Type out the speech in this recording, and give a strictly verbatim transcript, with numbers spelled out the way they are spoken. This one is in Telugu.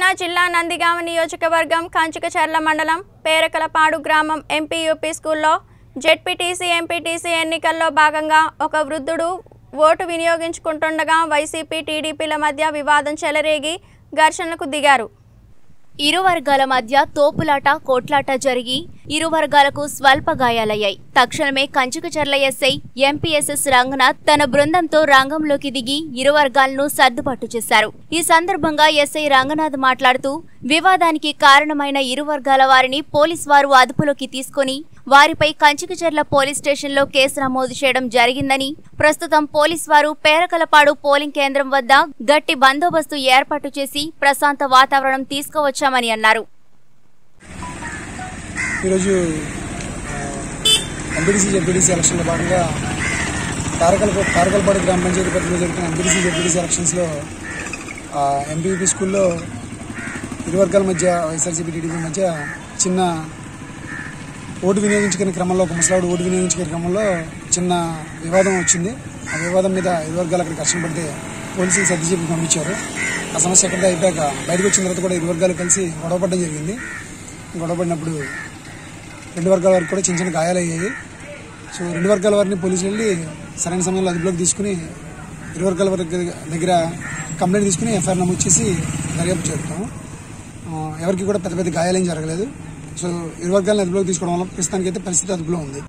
కృష్ణా జిల్లా నందిగామ నియోజకవర్గం కంచికచర్ల మండలం పేరకలపాడు గ్రామం ఎంపీయూపీ స్కూల్లో జెడ్పీటీసీ ఎంపీటీసీ ఎన్నికల్లో భాగంగా ఒక వృద్ధుడు ఓటు వినియోగించుకుంటుండగా వైసీపీ టీడీపీల మధ్య వివాదం చెలరేగి ఘర్షణలకు దిగారు। ఇరు వర్గాల మధ్య తోపులాట కోట్లాట జరిగి ఇరు వర్గాలకు స్వల్ప గాయాలయ్యాయి। తక్షణమే కంచికచర్ల ఎస్ఐ ఎంపీఎస్ఎస్ రంగనాథ్ తన బృందంతో రంగంలోకి దిగి ఇరు వర్గాలను సర్దుబాటు చేశారు। ఈ సందర్భంగా ఎస్ఐ రంగనాథ్ మాట్లాడుతూ వివాదానికి కారణమైన ఇరు వర్గాల వారిని పోలీసు వారు అదుపులోకి తీసుకొని వారిపై కంచికచర్ల పోలీస్ స్టేషన్లో కేసు నమోదు చేయడం జరిగిందని, ప్రస్తుతం పోలీసు వారు పేరకలపాడు పోలింగ్ కేంద్రం వద్ద గట్టి బందోబస్తు ఏర్పాటు చేసి ప్రశాంత వాతావరణం తీసుకువచ్చామని అన్నారు। ఈరోజు ఎంపీటీసీ జెడ్పీటీసీ ఎలక్షన్లో భాగంగా పేరకలపాడు గ్రామ పంచాయతీ పరిధిలో జరిగిన ఎంపీటీసీ జెడ్పీటీసీ ఎలక్షన్స్లో ఎంపీయూపీ స్కూల్లో ఇరు వర్గాల మధ్య వైఎస్ఆర్సీపీ టీడీపీ మధ్య చిన్న ఓటు వినియోగించుకునే క్రమంలో ఒక ముసలాడు ఓటు వినియోగించుకునే క్రమంలో చిన్న వివాదం వచ్చింది। ఆ వివాదం మీద ఇరు వర్గాలు అక్కడ ఘర్షణ పడితే పోలీసులు సర్దిజీపీ పంపించారు। ఆ సమస్య ఎక్కడ అయిపోయాక బయటకు వచ్చిన తర్వాత కూడా ఇరు వర్గాలు కలిసి గొడవపడడం జరిగింది। గొడవపడినప్పుడు రెండు వర్గాల వారికి కూడా చిన్న చిన్న గాయాలయ్యాయి। సో రెండు వర్గాల వారిని పోలీసులు వెళ్ళి సరైన సమయంలో అదుపులోకి తీసుకుని ఇరు వర్గాల వారి దగ్గర కంప్లైంట్ తీసుకుని ఎఫ్ఐఆర్ నమోదు చేసి దర్యాప్తు చేస్తాము। ఎవరికి కూడా పెద్ద పెద్ద గాయాలేం జరగలేదు। సో ఇరు వర్గాలను అదుపులోకి తీసుకోవడం వల్ల ప్రస్తుతానికైతే పరిస్థితి అదుపులో ఉంది।